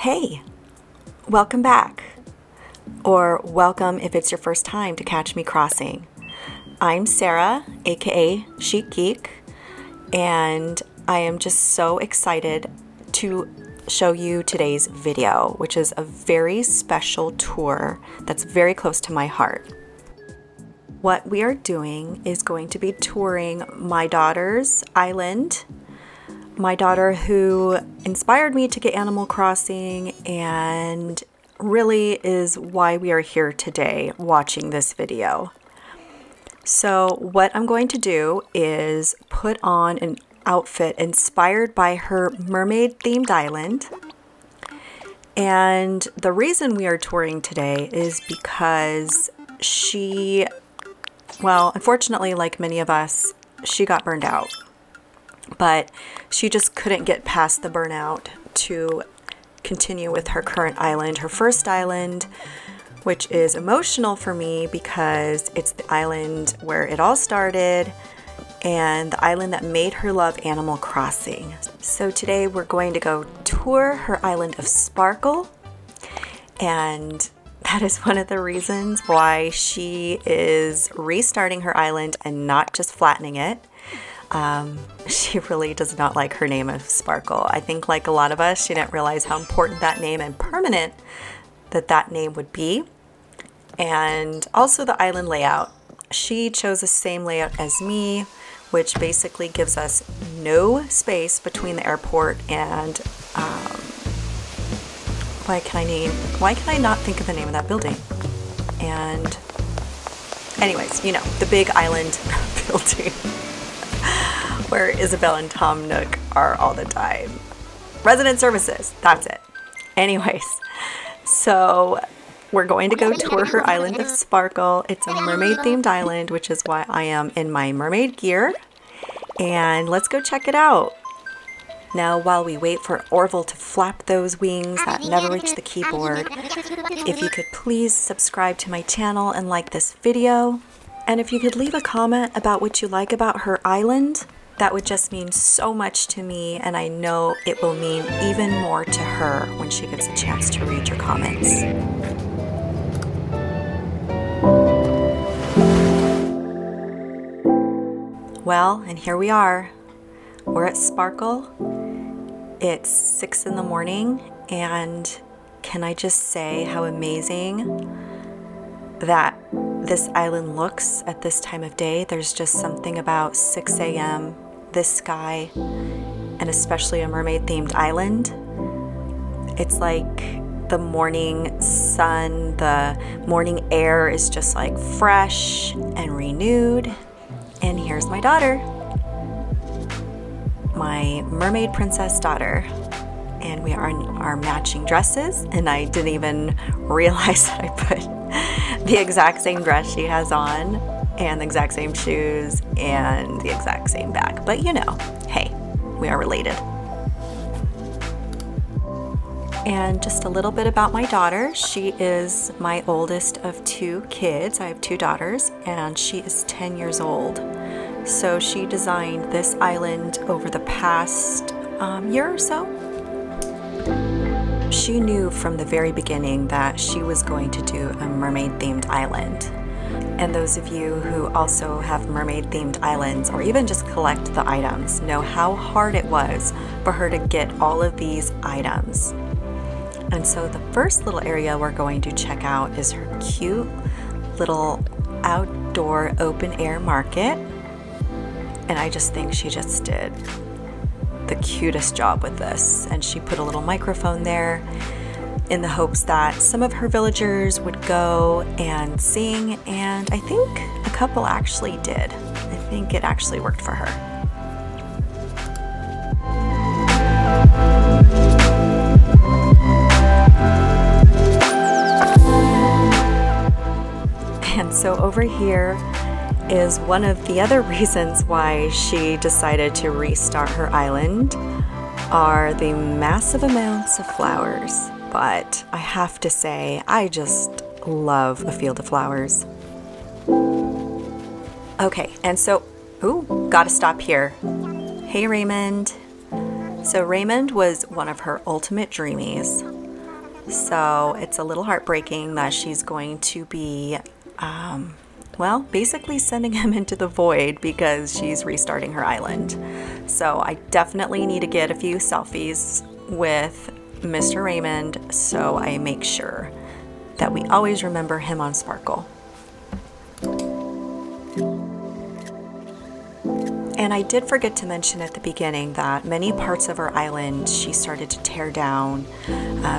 Hey, welcome back, or welcome if it's your first time to Catch Me Crossing. I'm Sarah, aka ChicGeek, and I am just so excited to show you today's video, which is a very special tour that's very close to my heart. What we are doing is going to be touring my daughter's island, my daughter who inspired me to get Animal Crossing and really is why we are here today watching this video. So what I'm going to do is put on an outfit inspired by her mermaid themed island. And the reason we are touring today is because she, well, unfortunately, like many of us, she got burned out. But she just couldn't get past the burnout to continue with her current island, her first island, which is emotional for me because it's the island where it all started and the island that made her love Animal Crossing. So today we're going to go tour her island of Sparkle, and that is one of the reasons why she is restarting her island and not just flattening it. She really does not like her name of Sparkle. I think like a lot of us, she didn't realize how important that name and permanent that name would be. And also the island layout. She chose the same layout as me, which basically gives us no space between the airport and, why can I not think of the name of that building? And anyways, you know, the big island building where Isabel and Tom Nook are all the time. Resident Services, that's it. Anyways, so we're going to go tour her island of Sparkle. It's a mermaid themed island, which is why I am in my mermaid gear. And let's go check it out. Now, while we wait for Orville to flap those wings that never reach the keyboard, if you could please subscribe to my channel and like this video. And if you could leave a comment about what you like about her island, that would just mean so much to me, and I know it will mean even more to her when she gets a chance to read your comments. Well, and here we are. We're at Sparkle. It's 6 in the morning, and can I just say how amazing that this island looks at this time of day. There's just something about 6 a.m., this sky, and especially a mermaid-themed island. It's like the morning sun, the morning air is just like fresh and renewed. And here's my daughter, my mermaid princess daughter. And we are in our matching dresses, and I didn't even realize that I put the exact same dress she has on and the exact same shoes and the exact same bag. But you know, hey, we are related. And just a little bit about my daughter. She is my oldest of 2 kids. I have 2 daughters, and she is 10 years old. So she designed this island over the past year or so. She knew from the very beginning that she was going to do a mermaid-themed island. And those of you who also have mermaid-themed islands, or even just collect the items, know how hard it was for her to get all of these items. And so the first little area we're going to check out is her cute little outdoor open-air market. And I just think she just did the cutest job with this, and she put a little microphone there in the hopes that some of her villagers would go and sing, and I think a couple actually did. I think it actually worked for her. And so over here is one of the other reasons why she decided to restart her island are the massive amounts of flowers. But I have to say, I just love a field of flowers. Okay, and so, ooh, gotta stop here. Hey, Raymond. So Raymond was one of her ultimate dreamies. So it's a little heartbreaking that she's going to be, well, basically sending him into the void because she's restarting her island. So I definitely need to get a few selfies with Mr. Raymond so I make sure that we always remember him on Sparkle. And I did forget to mention at the beginning that many parts of her island she started to tear down.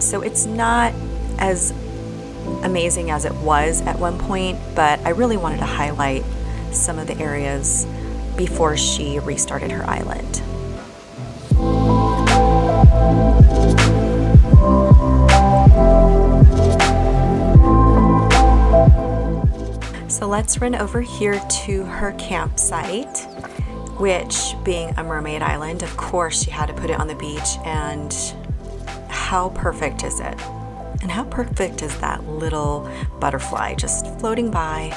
So it's not as amazing as it was at one point, but I really wanted to highlight some of the areas before she restarted her island. So let's run over here to her campsite, which being a mermaid island, of course she had to put it on the beach. And how perfect is it? And how perfect is that little butterfly just floating by?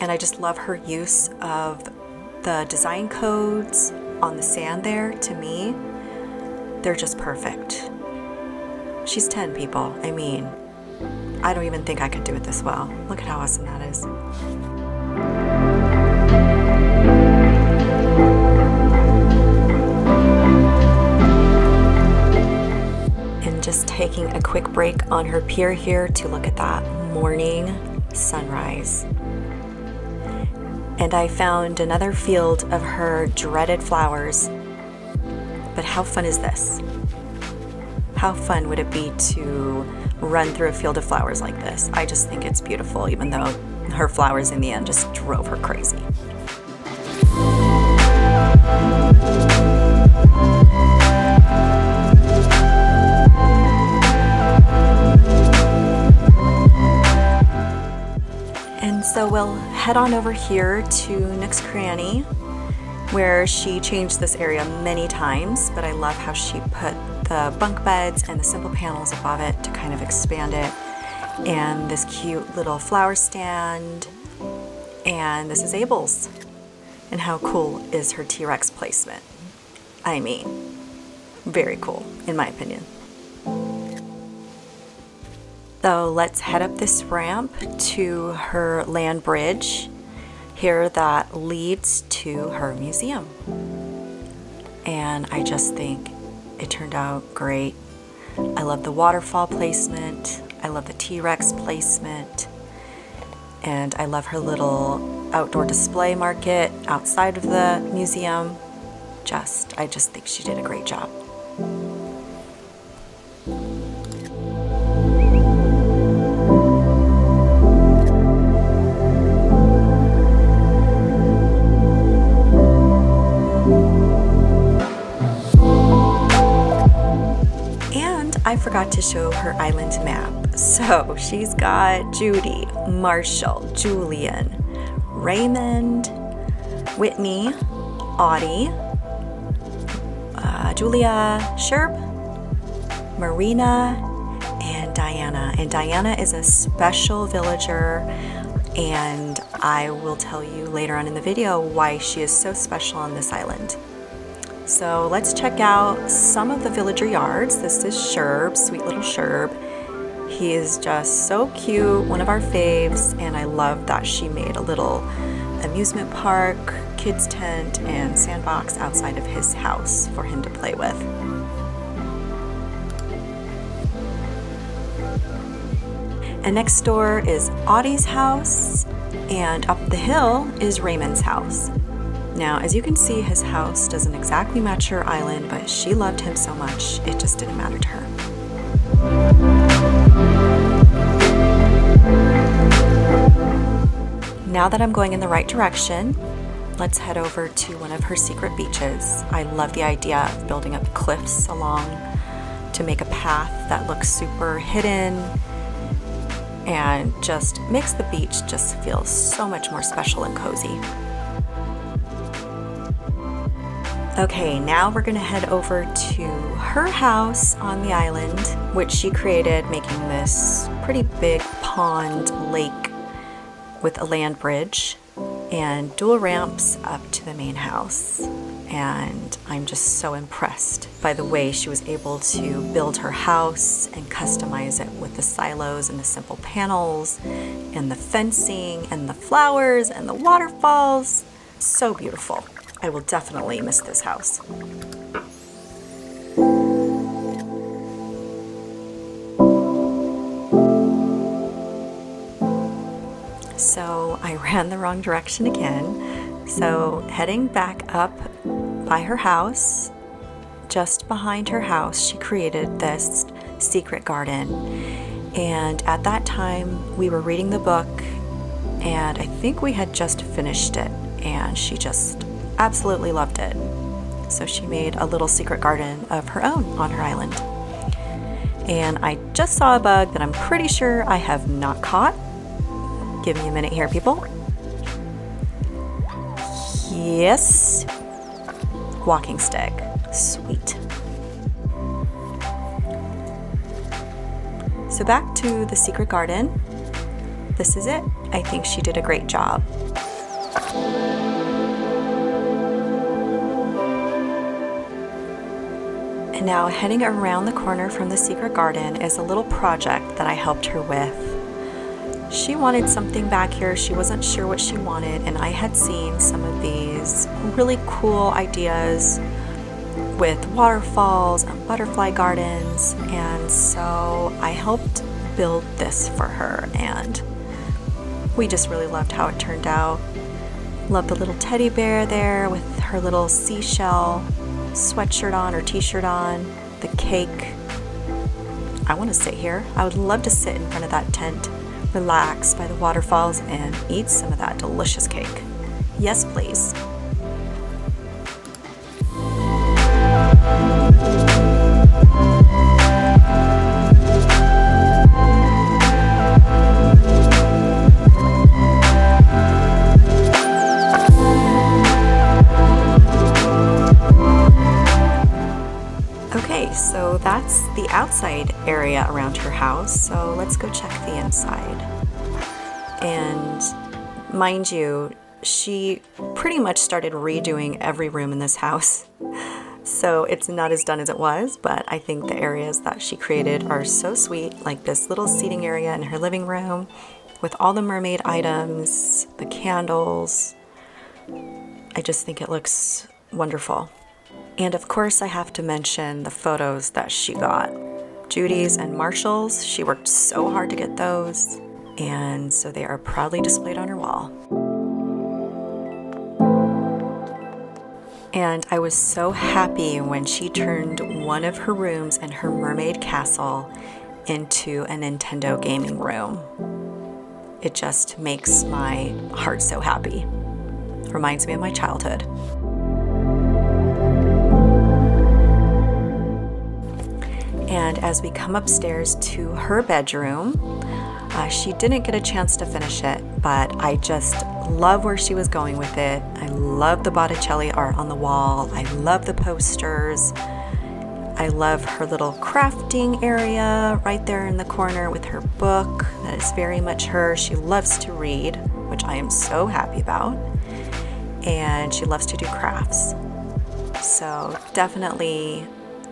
And I just love her use of the design codes on the sand there. To me, they're just perfect. She's 10 people. I mean, I don't even think I could do it this well. Look at how awesome that is. Just taking a quick break on her pier here to look at that morning sunrise. And I found another field of her dreaded flowers. But how fun is this? How fun would it be to run through a field of flowers like this? I just think it's beautiful, even though her flowers in the end just drove her crazy. So we'll head on over here to Nook's Cranny, where she changed this area many times, but I love how she put the bunk beds and the simple panels above it to kind of expand it. And this cute little flower stand. And this is Abel's. And how cool is her T-Rex placement? I mean, very cool, in my opinion. So let's head up this ramp to her land bridge here that leads to her museum. And I just think it turned out great. I love the waterfall placement. I love the T-Rex placement. And I love her little outdoor display market outside of the museum. I just think she did a great job. I forgot to show her island map. So she's got Judy, Marshall, Julian, Raymond, Whitney, Audie, Julia, Sherb, Marina, and Diana. And Diana is a special villager, and I will tell you later on in the video why she is so special on this island. So let's check out some of the villager yards. This is Sherb, sweet little Sherb. He is just so cute, one of our faves, and I love that she made a little amusement park, kids tent, and sandbox outside of his house for him to play with. And next door is Audie's house, and up the hill is Raymond's house. Now, as you can see, his house doesn't exactly match her island, but she loved him so much, it just didn't matter to her. Now that I'm going in the right direction, let's head over to one of her secret beaches. I love the idea of building up cliffs along to make a path that looks super hidden and just makes the beach just feel so much more special and cozy. Okay, now we're gonna head over to her house on the island, which she created, making this pretty big pond lake with a land bridge and dual ramps up to the main house. and I'm just so impressed by the way she was able to build her house and customize it with the silos and the simple panels and the fencing and the flowers and the waterfalls. So beautiful. I will definitely miss this house. So I ran the wrong direction again. So heading back up by her house, just behind her house, she created this secret garden. And at that time, we were reading the book, and I think we had just finished it, and she just absolutely loved it. So she made a little secret garden of her own on her island. And I just saw a bug that I'm pretty sure I have not caught. Give me a minute here, people. Yes. Walking stick. Sweet. So back to the secret garden. This is it. I think she did a great job. And now heading around the corner from the secret garden is a little project that I helped her with. She wanted something back here. She wasn't sure what she wanted, and I had seen some of these really cool ideas with waterfalls and butterfly gardens, and so I helped build this for her, and we just really loved how it turned out. Loved the little teddy bear there with her little seashell sweatshirt on or t-shirt on, the cake. I want to sit here. I would love to sit in front of that tent, relax by the waterfalls, and eat some of that delicious cake. Yes, please. Okay, so that's the outside area around her house, so let's go check the inside. And mind you, she pretty much started redoing every room in this house, so it's not as done as it was, but I think the areas that she created are so sweet, like this little seating area in her living room with all the mermaid items, the candles. I just think it looks wonderful. And of course, I have to mention the photos that she got. Judy's and Marshall's, she worked so hard to get those, and so they are proudly displayed on her wall. And I was so happy when she turned one of her rooms in her mermaid castle into a Nintendo gaming room. It just makes my heart so happy. Reminds me of my childhood. And as we come upstairs to her bedroom, she didn't get a chance to finish it, but I just love where she was going with it. I love the Botticelli art on the wall. I love the posters. I love her little crafting area right there in the corner with her book. That is very much her. She loves to read, which I am so happy about. And she loves to do crafts. So definitely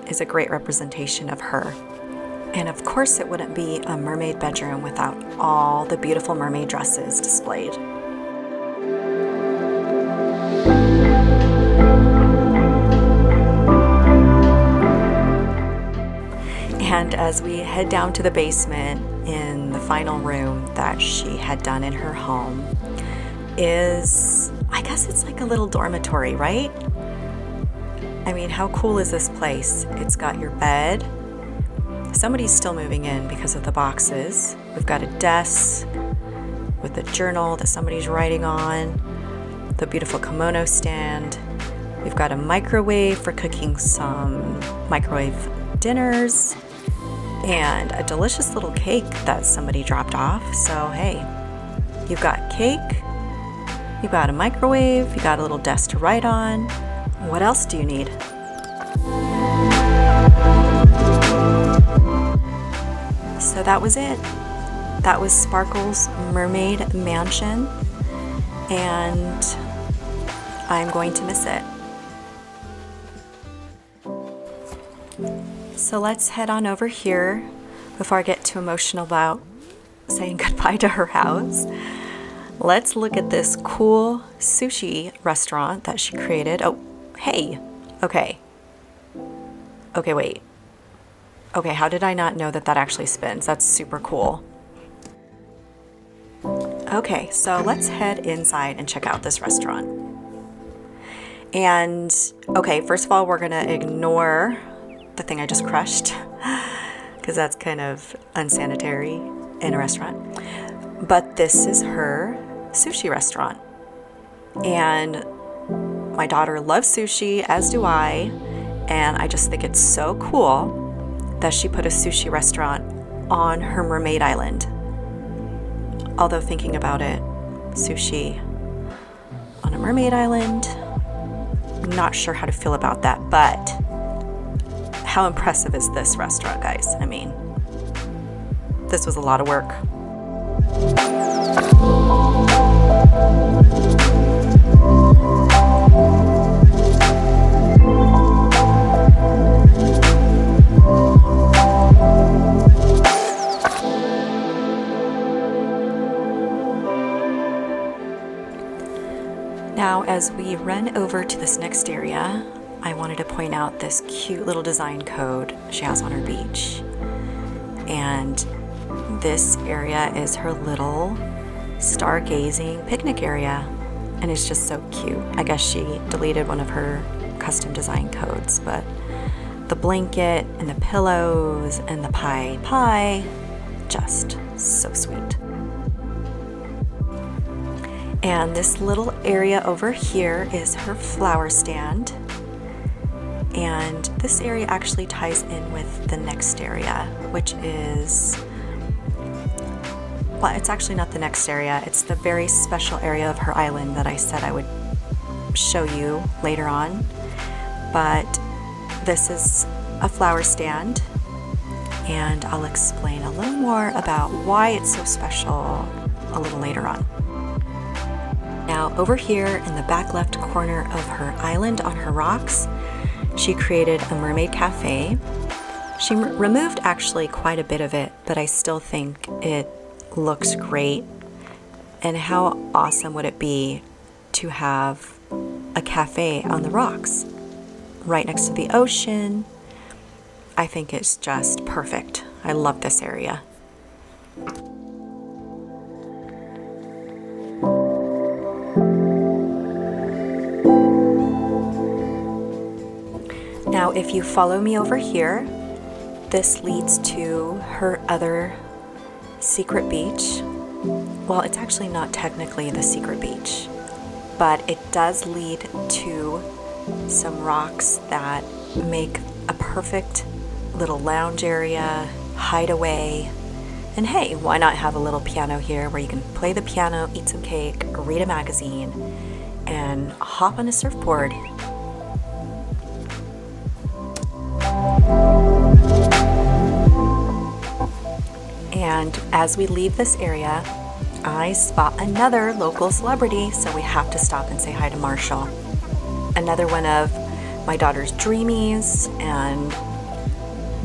is a great representation of her. And of course it wouldn't be a mermaid bedroom without all the beautiful mermaid dresses displayed. And as we head down to the basement, in the final room that she had done in her home is, I guess it's like a little dormitory, right? I mean, how cool is this place? It's got your bed. Somebody's still moving in because of the boxes. We've got a desk with a journal that somebody's writing on, the beautiful kimono stand. We've got a microwave for cooking some microwave dinners, and a delicious little cake that somebody dropped off. So hey, you've got cake, you've got a microwave, you got a little desk to write on. What else do you need? So that was it. That was Sparkle's mermaid mansion, and I'm going to miss it. So let's head on over here before I get too emotional about saying goodbye to her house. Let's look at this cool sushi restaurant that she created. Oh, hey. Okay. Okay, wait. Okay, how did I not know that that actually spins? That's super cool. Okay, so let's head inside and check out this restaurant. And, okay, first of all, we're gonna ignore the thing I just crushed because that's kind of unsanitary in a restaurant. But this is her sushi restaurant. And my daughter loves sushi, as do I. And I just think it's so cool that she put a sushi restaurant on her mermaid island. Although thinking about it, sushi on a mermaid island, I'm not sure how to feel about that, but how impressive is this restaurant, guys? I mean, this was a lot of work. Now, as we run over to this next area, I wanted to point out this cute little design code she has on her beach. And this area is her little stargazing picnic area. And it's just so cute. I guess she deleted one of her custom design codes, but the blanket and the pillows and the pie, just so sweet. And this little area over here is her flower stand. And this area actually ties in with the next area, which is, well, it's actually not the next area. It's the very special area of her island that I said I would show you later on. But this is a flower stand, and I'll explain a little more about why it's so special a little later on. Now, over here in the back left corner of her island on her rocks, she created a mermaid cafe. She removed actually quite a bit of it, but I still think it looks great. And how awesome would it be to have a cafe on the rocks right next to the ocean? I think it's just perfect. I love this area. Now, if you follow me over here, this leads to her other secret beach. Well, it's actually not technically the secret beach, but it does lead to some rocks that make a perfect little lounge area, hideaway. And hey, why not have a little piano here where you can play the piano, eat some cake, read a magazine, and hop on a surfboard. And as we leave this area, I spot another local celebrity, so we have to stop and say hi to Marshall. Another one of my daughter's dreamies, and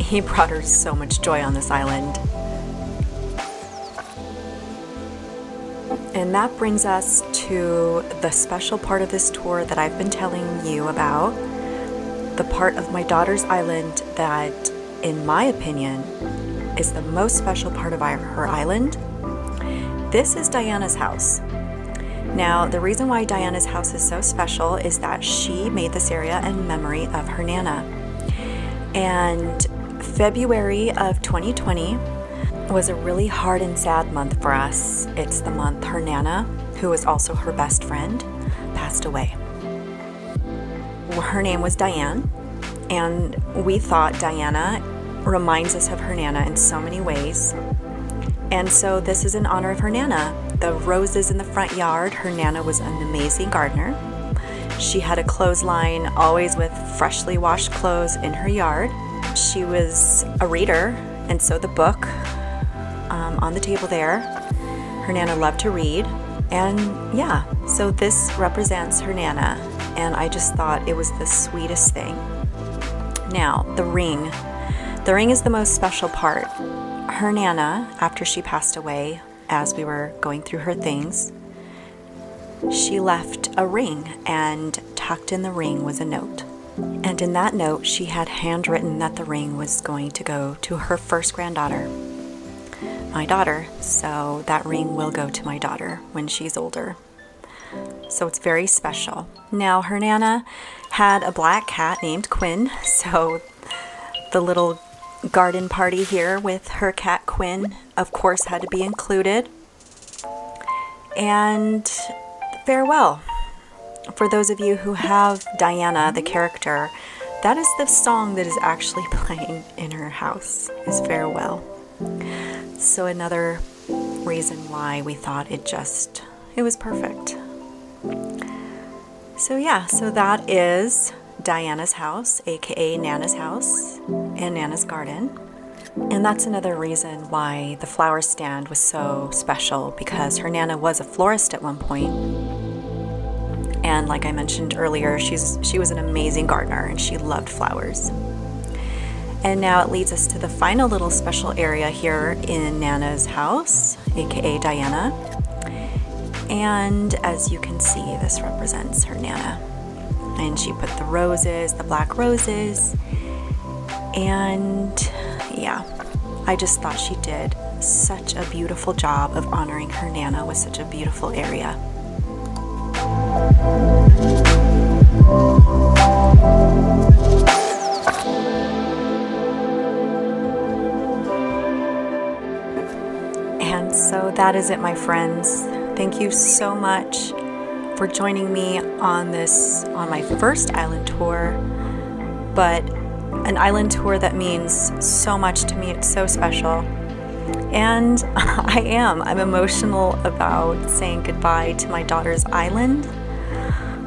he brought her so much joy on this island. And that brings us to the special part of this tour that I've been telling you about, the part of my daughter's island that, in my opinion, is the most special part of her island. This is Diana's house. Now, the reason why Diana's house is so special is that she made this area in memory of her Nana. And February of 2020 was a really hard and sad month for us. It's the month her Nana, who was also her best friend, passed away. Her name was Diane, and we thought Diana reminds us of her Nana in so many ways. And so this is in honor of her Nana. The roses in the front yard, her Nana was an amazing gardener. She had a clothesline always with freshly washed clothes in her yard. She was a reader, and so the book on the table there, her Nana loved to read. And yeah, so this represents her Nana, and I just thought it was the sweetest thing. Now, the ring The ring is the most special part. Her Nana, after she passed away, as we were going through her things, she left a ring, and tucked in the ring was a note. And in that note, she had handwritten that the ring was going to go to her first granddaughter, my daughter. So that ring will go to my daughter when she's older. So it's very special. Now, her Nana had a black cat named Quinn, so the little garden party here with her cat Quinn, of course, had to be included. And farewell. For those of you who have Diana, the character, that is the song that is actually playing in her house, is Farewell. So another reason why we thought it was perfect. So yeah, so that is Diana's house, aka Nana's house, and Nana's garden. And that's another reason why the flower stand was so special, because her Nana was a florist at one point. And like I mentioned earlier, she was an amazing gardener and she loved flowers. And now it leads us to the final little special area here in Nana's house, aka Diana. And as you can see, this represents her Nana. And she put the roses, the black roses, and yeah, I just thought she did such a beautiful job of honoring her Nana with such a beautiful area. And so that is it, my friends. Thank you so much for joining me on my first island tour, but an island tour that means so much to me. It's so special. And I'm emotional about saying goodbye to my daughter's island.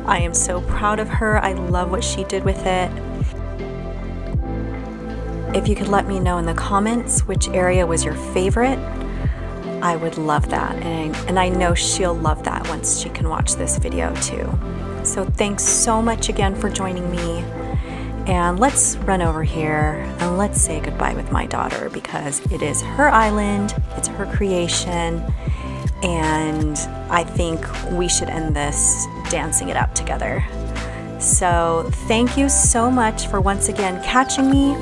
I am so proud of her. I love what she did with it. If you could let me know in the comments which area was your favorite, I would love that. And I know she'll love that once she can watch this video too. So thanks so much again for joining me. And let's run over here and let's say goodbye with my daughter, because it is her island, it's her creation, and I think we should end this dancing it up together. So thank you so much for once again catching me,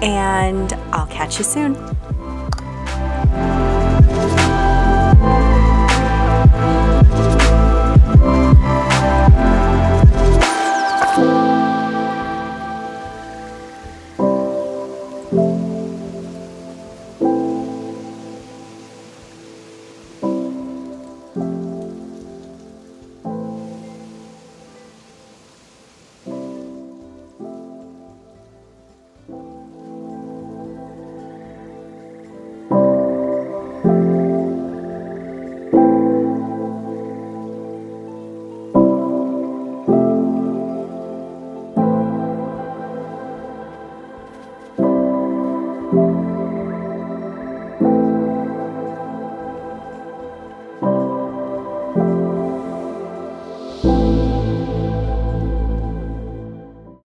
and I'll catch you soon.